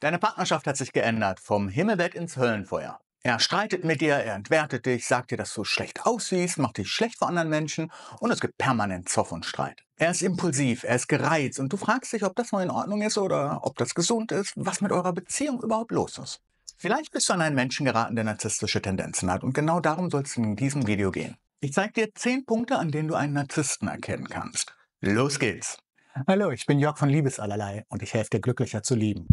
Deine Partnerschaft hat sich geändert, vom Himmelbett ins Höllenfeuer. Er streitet mit dir, er entwertet dich, sagt dir, dass du schlecht aussiehst, macht dich schlecht vor anderen Menschen und es gibt permanent Zoff und Streit. Er ist impulsiv, er ist gereizt und du fragst dich, ob das noch in Ordnung ist oder ob das gesund ist, was mit eurer Beziehung überhaupt los ist. Vielleicht bist du an einen Menschen geraten, der narzisstische Tendenzen hat und genau darum soll es in diesem Video gehen. Ich zeige dir 10 Punkte, an denen du einen Narzissten erkennen kannst. Los geht's! Hallo, ich bin Jörg von Liebesallerlei und ich helfe dir, glücklicher zu lieben.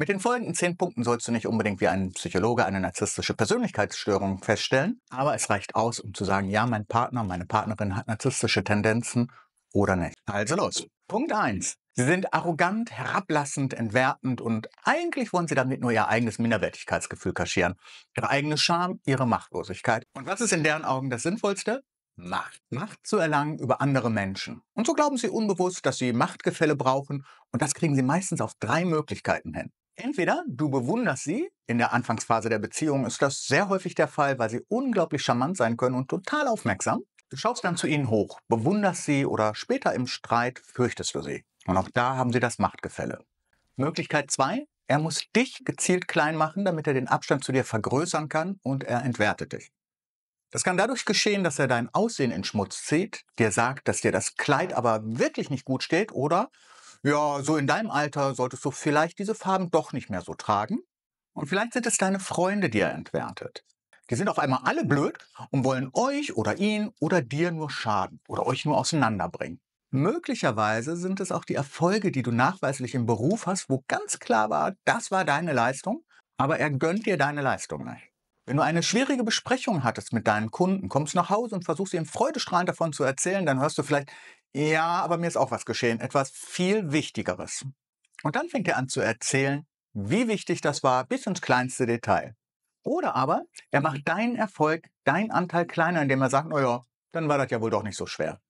Mit den folgenden 10 Punkten sollst du nicht unbedingt wie ein Psychologe eine narzisstische Persönlichkeitsstörung feststellen, aber es reicht aus, um zu sagen, ja, mein Partner, meine Partnerin hat narzisstische Tendenzen oder nicht. Also los. Punkt 1. Sie sind arrogant, herablassend, entwertend und eigentlich wollen sie damit nur ihr eigenes Minderwertigkeitsgefühl kaschieren, ihre eigene Scham, ihre Machtlosigkeit. Und was ist in deren Augen das Sinnvollste? Macht. Macht zu erlangen über andere Menschen. Und so glauben sie unbewusst, dass sie Machtgefälle brauchen und das kriegen sie meistens auf 3 Möglichkeiten hin. Entweder du bewunderst sie, in der Anfangsphase der Beziehung ist das sehr häufig der Fall, weil sie unglaublich charmant sein können und total aufmerksam. Du schaust dann zu ihnen hoch, bewunderst sie oder später im Streit fürchtest du sie. Und auch da haben sie das Machtgefälle. Möglichkeit 2, er muss dich gezielt klein machen, damit er den Abstand zu dir vergrößern kann und er entwertet dich. Das kann dadurch geschehen, dass er dein Aussehen in Schmutz zieht, dir sagt, dass dir das Kleid aber wirklich nicht gut steht oder ja, so in deinem Alter solltest du vielleicht diese Farben doch nicht mehr so tragen. Und vielleicht sind es deine Freunde, die er entwertet. Die sind auf einmal alle blöd und wollen euch oder ihn oder dir nur schaden oder euch nur auseinanderbringen. Möglicherweise sind es auch die Erfolge, die du nachweislich im Beruf hast, wo ganz klar war, das war deine Leistung, aber er gönnt dir deine Leistung nicht. Wenn du eine schwierige Besprechung hattest mit deinen Kunden, kommst nach Hause und versuchst ihm freudestrahlend davon zu erzählen, dann hörst du vielleicht, ja, aber mir ist auch was geschehen, etwas viel Wichtigeres. Und dann fängt er an zu erzählen, wie wichtig das war, bis ins kleinste Detail. Oder aber, er macht deinen Erfolg, deinen Anteil kleiner, indem er sagt, naja, dann war das ja wohl doch nicht so schwer.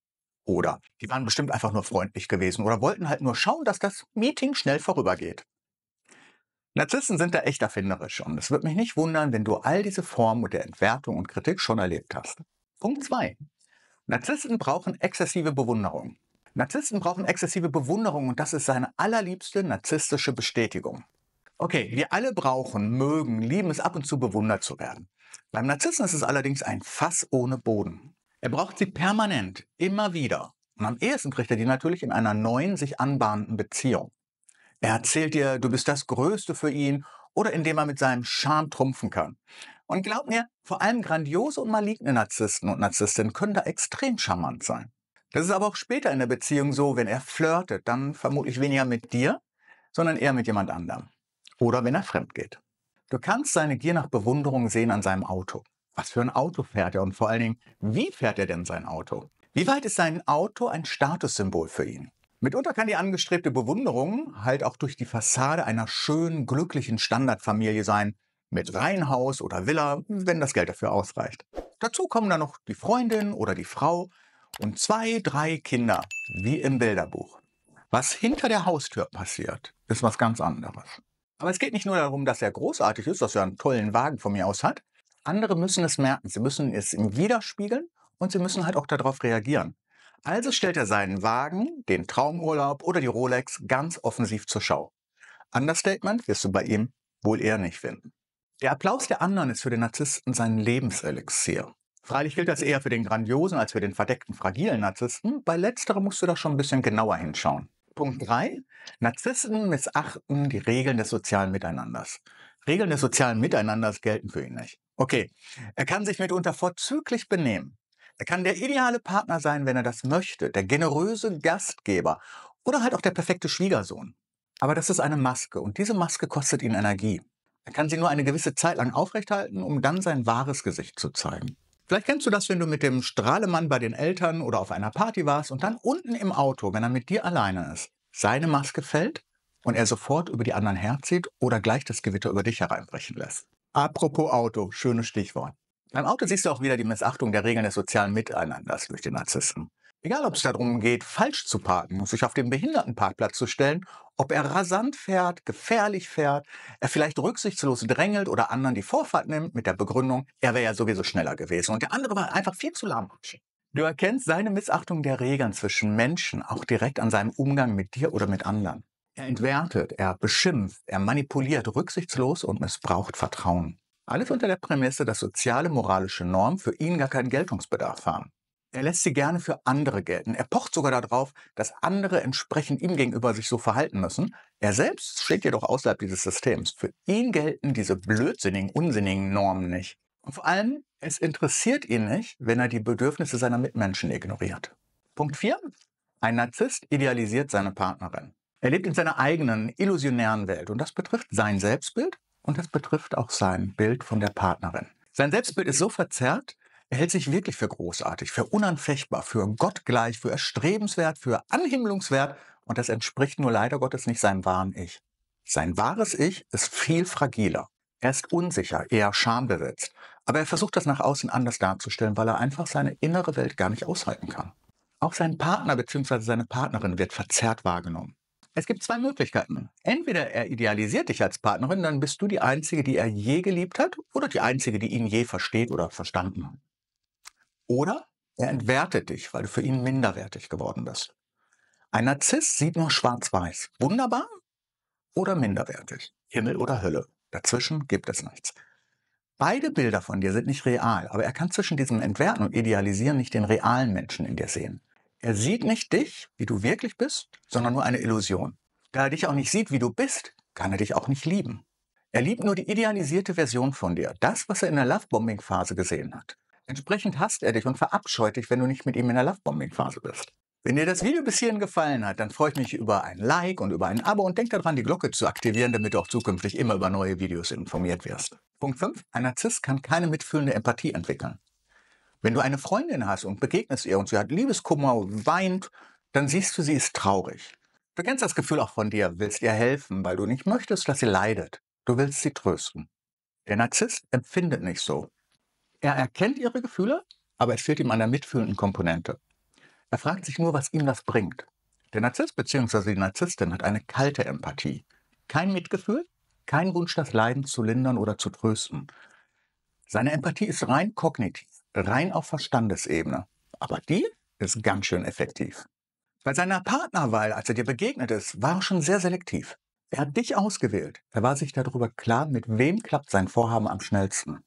Oder, die waren bestimmt einfach nur freundlich gewesen oder wollten halt nur schauen, dass das Meeting schnell vorübergeht. Narzissten sind da echt erfinderisch und es wird mich nicht wundern, wenn du all diese Formen der Entwertung und Kritik schon erlebt hast. Punkt 2. Narzissten brauchen exzessive Bewunderung. Narzissten brauchen exzessive Bewunderung und das ist seine allerliebste narzisstische Bestätigung. Okay, wir alle brauchen, mögen, lieben es ab und zu bewundert zu werden. Beim Narzissten ist es allerdings ein Fass ohne Boden. Er braucht sie permanent, immer wieder. Und am ehesten kriegt er die natürlich in einer neuen, sich anbahnenden Beziehung. Er erzählt dir, du bist das Größte für ihn oder indem er mit seinem Charme trumpfen kann. Und glaub mir, vor allem grandiose und maligne Narzissten und Narzisstinnen können da extrem charmant sein. Das ist aber auch später in der Beziehung so, wenn er flirtet, dann vermutlich weniger mit dir, sondern eher mit jemand anderem. Oder wenn er fremd geht. Du kannst seine Gier nach Bewunderung sehen an seinem Auto. Was für ein Auto fährt er und vor allen Dingen, wie fährt er denn sein Auto? Wie weit ist sein Auto ein Statussymbol für ihn? Mitunter kann die angestrebte Bewunderung halt auch durch die Fassade einer schönen, glücklichen Standardfamilie sein, mit Reihenhaus oder Villa, wenn das Geld dafür ausreicht. Dazu kommen dann noch die Freundin oder die Frau und 2, 3 Kinder, wie im Bilderbuch. Was hinter der Haustür passiert, ist was ganz anderes. Aber es geht nicht nur darum, dass er großartig ist, dass er einen tollen Wagen von mir aus hat. Andere müssen es merken, sie müssen es ihm widerspiegeln und sie müssen halt auch darauf reagieren. Also stellt er seinen Wagen, den Traumurlaub oder die Rolex ganz offensiv zur Schau. Understatement wirst du bei ihm wohl eher nicht finden. Der Applaus der anderen ist für den Narzissten sein Lebenselixier. Freilich gilt das eher für den grandiosen als für den verdeckten, fragilen Narzissten. Bei letzterem musst du da schon ein bisschen genauer hinschauen. Punkt 3. Narzissten missachten die Regeln des sozialen Miteinanders. Regeln des sozialen Miteinanders gelten für ihn nicht. Okay, er kann sich mitunter vorzüglich benehmen. Er kann der ideale Partner sein, wenn er das möchte, der generöse Gastgeber oder halt auch der perfekte Schwiegersohn. Aber das ist eine Maske und diese Maske kostet ihn Energie. Er kann sie nur eine gewisse Zeit lang aufrechthalten, um dann sein wahres Gesicht zu zeigen. Vielleicht kennst du das, wenn du mit dem Strahlemann bei den Eltern oder auf einer Party warst und dann unten im Auto, wenn er mit dir alleine ist, seine Maske fällt und er sofort über die anderen herzieht oder gleich das Gewitter über dich hereinbrechen lässt. Apropos Auto, schönes Stichwort. Beim Auto siehst du auch wieder die Missachtung der Regeln des sozialen Miteinanders durch den Narzissten. Egal, ob es darum geht, falsch zu parken, sich auf den Behindertenparkplatz zu stellen, ob er rasant fährt, gefährlich fährt, er vielleicht rücksichtslos drängelt oder anderen die Vorfahrt nimmt mit der Begründung, er wäre ja sowieso schneller gewesen und der andere war einfach viel zu lahmarschig. Du erkennst seine Missachtung der Regeln zwischen Menschen auch direkt an seinem Umgang mit dir oder mit anderen. Er entwertet, er beschimpft, er manipuliert rücksichtslos und missbraucht Vertrauen. Alles unter der Prämisse, dass soziale moralische Normen für ihn gar keinen Geltungsbedarf haben. Er lässt sie gerne für andere gelten. Er pocht sogar darauf, dass andere entsprechend ihm gegenüber sich so verhalten müssen. Er selbst steht jedoch außerhalb dieses Systems. Für ihn gelten diese blödsinnigen, unsinnigen Normen nicht. Und vor allem, es interessiert ihn nicht, wenn er die Bedürfnisse seiner Mitmenschen ignoriert. Punkt 4. Ein Narzisst idealisiert seine Partnerin. Er lebt in seiner eigenen, illusionären Welt. Und das betrifft sein Selbstbild und das betrifft auch sein Bild von der Partnerin. Sein Selbstbild ist so verzerrt, er hält sich wirklich für großartig, für unanfechtbar, für gottgleich, für erstrebenswert, für anhimmelungswert. Und das entspricht nur leider Gottes nicht seinem wahren Ich. Sein wahres Ich ist viel fragiler. Er ist unsicher, eher schambesetzt. Aber er versucht das nach außen anders darzustellen, weil er einfach seine innere Welt gar nicht aushalten kann. Auch sein Partner bzw. seine Partnerin wird verzerrt wahrgenommen. Es gibt zwei Möglichkeiten. Entweder er idealisiert dich als Partnerin, dann bist du die Einzige, die er je geliebt hat oder die Einzige, die ihn je versteht oder verstanden hat. Oder er entwertet dich, weil du für ihn minderwertig geworden bist. Ein Narzisst sieht nur schwarz-weiß. Wunderbar oder minderwertig. Himmel oder Hölle. Dazwischen gibt es nichts. Beide Bilder von dir sind nicht real, aber er kann zwischen diesem Entwerten und Idealisieren nicht den realen Menschen in dir sehen. Er sieht nicht dich, wie du wirklich bist, sondern nur eine Illusion. Da er dich auch nicht sieht, wie du bist, kann er dich auch nicht lieben. Er liebt nur die idealisierte Version von dir, das, was er in der Lovebombing-Phase gesehen hat. Entsprechend hasst er dich und verabscheut dich, wenn du nicht mit ihm in der Lovebombing-Phase bist. Wenn dir das Video bis hierhin gefallen hat, dann freue ich mich über ein Like und über ein Abo und denk daran, die Glocke zu aktivieren, damit du auch zukünftig immer über neue Videos informiert wirst. Punkt 5. Ein Narzisst kann keine mitfühlende Empathie entwickeln. Wenn du eine Freundin hast und begegnest ihr und sie hat Liebeskummer und weint, dann siehst du, sie ist traurig. Du kennst das Gefühl auch von dir, willst ihr helfen, weil du nicht möchtest, dass sie leidet. Du willst sie trösten. Der Narzisst empfindet nicht so. Er erkennt ihre Gefühle, aber es fehlt ihm an der mitfühlenden Komponente. Er fragt sich nur, was ihm das bringt. Der Narzisst bzw. die Narzisstin hat eine kalte Empathie. Kein Mitgefühl, kein Wunsch, das Leiden zu lindern oder zu trösten. Seine Empathie ist rein kognitiv, rein auf Verstandesebene. Aber die ist ganz schön effektiv. Bei seiner Partnerwahl, als er dir begegnet ist, war er schon sehr selektiv. Er hat dich ausgewählt. Er war sich darüber klar, mit wem klappt sein Vorhaben am schnellsten.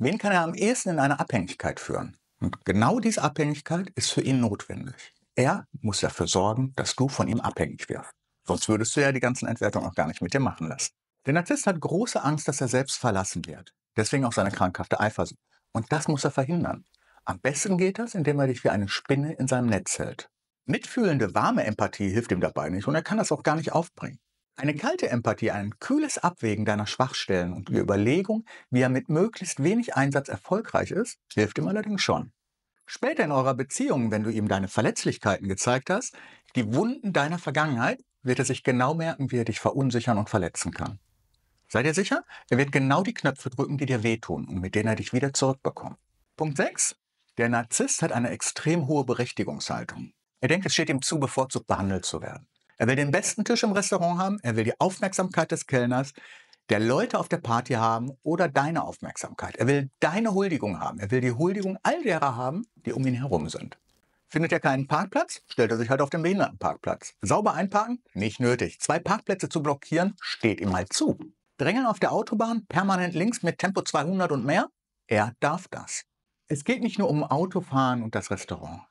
Wen kann er am ehesten in eine Abhängigkeit führen? Und genau diese Abhängigkeit ist für ihn notwendig. Er muss dafür sorgen, dass du von ihm abhängig wirst. Sonst würdest du ja die ganzen Entwertungen auch gar nicht mit dir machen lassen. Der Narzisst hat große Angst, dass er selbst verlassen wird. Deswegen auch seine krankhafte Eifersucht. Und das muss er verhindern. Am besten geht das, indem er dich wie eine Spinne in seinem Netz hält. Mitfühlende, warme Empathie hilft ihm dabei nicht und er kann das auch gar nicht aufbringen. Eine kalte Empathie, ein kühles Abwägen deiner Schwachstellen und die Überlegung, wie er mit möglichst wenig Einsatz erfolgreich ist, hilft ihm allerdings schon. Später in eurer Beziehung, wenn du ihm deine Verletzlichkeiten gezeigt hast, die Wunden deiner Vergangenheit, wird er sich genau merken, wie er dich verunsichern und verletzen kann. Seid ihr sicher? Er wird genau die Knöpfe drücken, die dir wehtun und mit denen er dich wieder zurückbekommt. Punkt 6. Der Narzisst hat eine extrem hohe Berechtigungshaltung. Er denkt, es steht ihm zu, bevorzugt behandelt zu werden. Er will den besten Tisch im Restaurant haben, er will die Aufmerksamkeit des Kellners, der Leute auf der Party haben oder deine Aufmerksamkeit. Er will deine Huldigung haben, er will die Huldigung all derer haben, die um ihn herum sind. Findet er keinen Parkplatz, stellt er sich halt auf den Behindertenparkplatz. Sauber einparken? Nicht nötig. 2 Parkplätze zu blockieren, steht ihm halt zu. Drängeln auf der Autobahn, permanent links mit Tempo 200 und mehr? Er darf das. Es geht nicht nur um Autofahren und das Restaurant.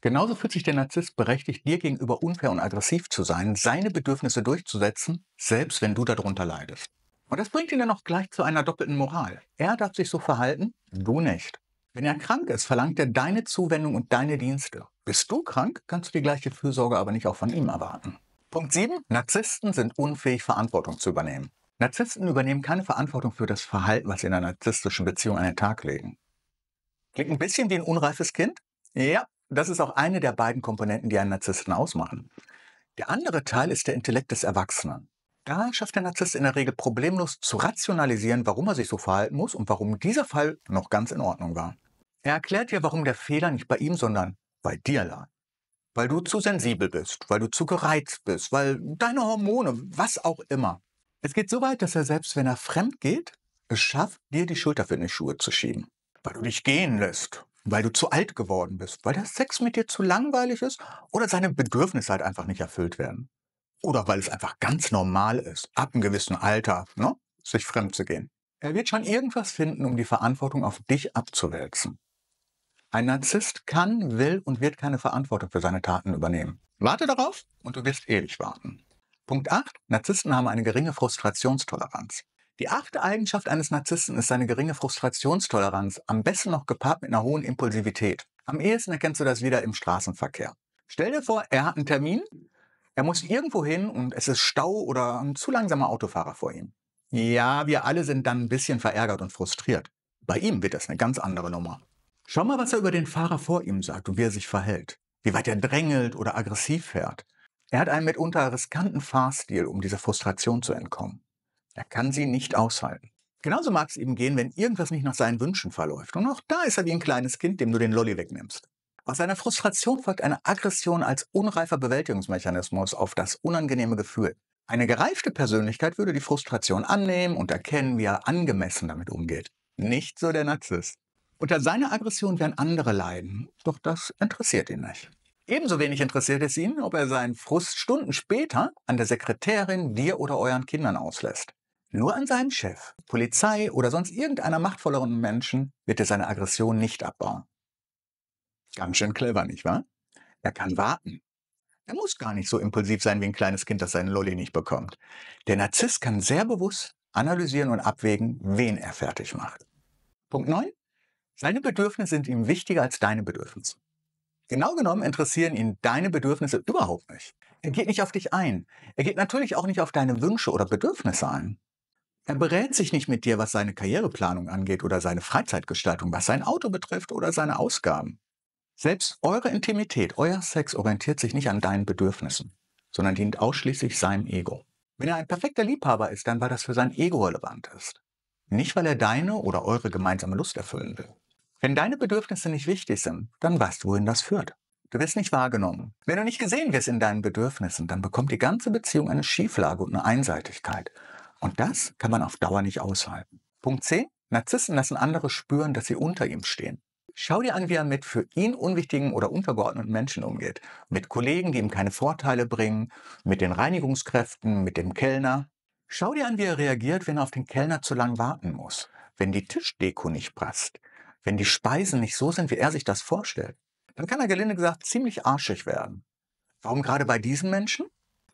Genauso fühlt sich der Narzisst berechtigt, dir gegenüber unfair und aggressiv zu sein, seine Bedürfnisse durchzusetzen, selbst wenn du darunter leidest. Und das bringt ihn dann auch gleich zu einer doppelten Moral. Er darf sich so verhalten, du nicht. Wenn er krank ist, verlangt er deine Zuwendung und deine Dienste. Bist du krank, kannst du die gleiche Fürsorge aber nicht auch von ihm erwarten. Punkt 7. Narzissten sind unfähig, Verantwortung zu übernehmen. Narzissten übernehmen keine Verantwortung für das Verhalten, was sie in einer narzisstischen Beziehung an den Tag legen. Klingt ein bisschen wie ein unreifes Kind? Ja. Das ist auch eine der beiden Komponenten, die einen Narzissten ausmachen. Der andere Teil ist der Intellekt des Erwachsenen. Da schafft der Narzisst in der Regel problemlos zu rationalisieren, warum er sich so verhalten muss und warum dieser Fall noch ganz in Ordnung war. Er erklärt dir, warum der Fehler nicht bei ihm, sondern bei dir lag. Weil du zu sensibel bist, weil du zu gereizt bist, weil deine Hormone, was auch immer. Es geht so weit, dass er selbst, wenn er fremd geht, es schafft, dir die Schuld dafür in die Schuhe zu schieben. Weil du dich gehen lässt. Weil du zu alt geworden bist, weil der Sex mit dir zu langweilig ist oder seine Bedürfnisse halt einfach nicht erfüllt werden. oder weil es einfach ganz normal ist, ab einem gewissen Alter, ne, sich fremd zu gehen. Er wird schon irgendwas finden, um die Verantwortung auf dich abzuwälzen. Ein Narzisst kann, will und wird keine Verantwortung für seine Taten übernehmen. Warte darauf und du wirst ewig warten. Punkt 8. Narzissten haben eine geringe Frustrationstoleranz. Die 8. Eigenschaft eines Narzissten ist seine geringe Frustrationstoleranz, am besten noch gepaart mit einer hohen Impulsivität. Am ehesten erkennst du das wieder im Straßenverkehr. Stell dir vor, er hat einen Termin, er muss irgendwo hin und es ist Stau oder ein zu langsamer Autofahrer vor ihm. Ja, wir alle sind dann ein bisschen verärgert und frustriert. Bei ihm wird das eine ganz andere Nummer. Schau mal, was er über den Fahrer vor ihm sagt und wie er sich verhält. Wie weit er drängelt oder aggressiv fährt. Er hat einen mitunter riskanten Fahrstil, um dieser Frustration zu entkommen. Er kann sie nicht aushalten. Genauso mag es ihm gehen, wenn irgendwas nicht nach seinen Wünschen verläuft. Und auch da ist er wie ein kleines Kind, dem du den Lolli wegnimmst. Aus seiner Frustration folgt eine Aggression als unreifer Bewältigungsmechanismus auf das unangenehme Gefühl. Eine gereifte Persönlichkeit würde die Frustration annehmen und erkennen, wie er angemessen damit umgeht. Nicht so der Narzisst. Unter seiner Aggression werden andere leiden, doch das interessiert ihn nicht. Ebenso wenig interessiert es ihn, ob er seinen Frust Stunden später an der Sekretärin, dir oder euren Kindern auslässt. Nur an seinem Chef, Polizei oder sonst irgendeiner machtvolleren Menschen wird er seine Aggression nicht abbauen. Ganz schön clever, nicht wahr? Er kann warten. Er muss gar nicht so impulsiv sein wie ein kleines Kind, das seinen Lolli nicht bekommt. Der Narzisst kann sehr bewusst analysieren und abwägen, wen er fertig macht. Punkt 9. Seine Bedürfnisse sind ihm wichtiger als deine Bedürfnisse. Genau genommen interessieren ihn deine Bedürfnisse überhaupt nicht. Er geht nicht auf dich ein. Er geht natürlich auch nicht auf deine Wünsche oder Bedürfnisse ein. Er berät sich nicht mit dir, was seine Karriereplanung angeht oder seine Freizeitgestaltung, was sein Auto betrifft oder seine Ausgaben. Selbst eure Intimität, euer Sex orientiert sich nicht an deinen Bedürfnissen, sondern dient ausschließlich seinem Ego. Wenn er ein perfekter Liebhaber ist, dann weil das für sein Ego relevant ist. Nicht, weil er deine oder eure gemeinsame Lust erfüllen will. Wenn deine Bedürfnisse nicht wichtig sind, dann weißt du, wohin das führt. Du wirst nicht wahrgenommen. Wenn du nicht gesehen wirst in deinen Bedürfnissen, dann bekommt die ganze Beziehung eine Schieflage und eine Einseitigkeit. Und das kann man auf Dauer nicht aushalten. Punkt 10. Narzissten lassen andere spüren, dass sie unter ihm stehen. Schau dir an, wie er mit für ihn unwichtigen oder untergeordneten Menschen umgeht. Mit Kollegen, die ihm keine Vorteile bringen, mit den Reinigungskräften, mit dem Kellner. Schau dir an, wie er reagiert, wenn er auf den Kellner zu lang warten muss, wenn die Tischdeko nicht passt. Wenn die Speisen nicht so sind, wie er sich das vorstellt, dann kann er gelinde gesagt ziemlich arschig werden. Warum gerade bei diesen Menschen?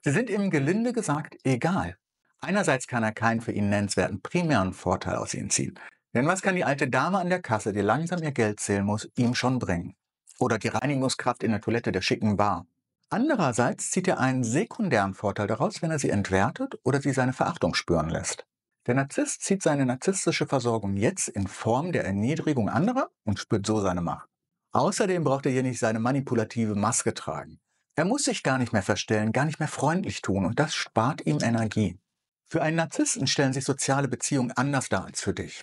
Sie sind ihm gelinde gesagt egal. Einerseits kann er keinen für ihn nennenswerten primären Vorteil aus ihnen ziehen. Denn was kann die alte Dame an der Kasse, die langsam ihr Geld zählen muss, ihm schon bringen? Oder die Reinigungskraft in der Toilette der schicken Bar? Andererseits zieht er einen sekundären Vorteil daraus, wenn er sie entwertet oder sie seine Verachtung spüren lässt. Der Narzisst zieht seine narzisstische Versorgung jetzt in Form der Erniedrigung anderer und spürt so seine Macht. Außerdem braucht er hier nicht seine manipulative Maske tragen. Er muss sich gar nicht mehr verstellen, gar nicht mehr freundlich tun und das spart ihm Energie. Für einen Narzissten stellen sich soziale Beziehungen anders dar als für dich.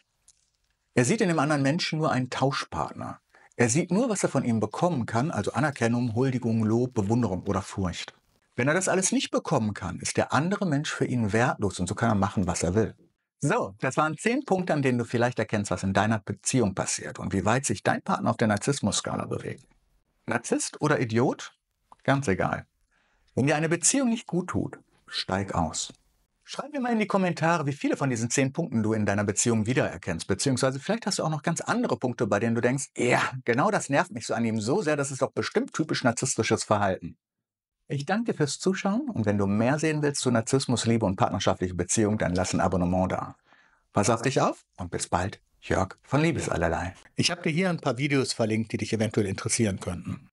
Er sieht in dem anderen Menschen nur einen Tauschpartner. Er sieht nur, was er von ihm bekommen kann, also Anerkennung, Huldigung, Lob, Bewunderung oder Furcht. Wenn er das alles nicht bekommen kann, ist der andere Mensch für ihn wertlos und so kann er machen, was er will. So, das waren 10 Punkte, an denen du vielleicht erkennst, was in deiner Beziehung passiert und wie weit sich dein Partner auf der Narzissmus-Skala bewegt. Narzisst oder Idiot? Ganz egal. Wenn dir eine Beziehung nicht gut tut, steig aus. Schreib mir mal in die Kommentare, wie viele von diesen 10 Punkten du in deiner Beziehung wiedererkennst, beziehungsweise vielleicht hast du auch noch ganz andere Punkte, bei denen du denkst, ja, genau das nervt mich so an ihm so sehr, das ist doch bestimmt typisch narzisstisches Verhalten. Ich danke dir fürs Zuschauen und wenn du mehr sehen willst zu Narzissmus, Liebe und partnerschaftliche Beziehung, dann lass ein Abonnement da. Pass auf dich auf und bis bald, Jörg von Liebesallerlei. Ich habe dir hier ein paar Videos verlinkt, die dich eventuell interessieren könnten.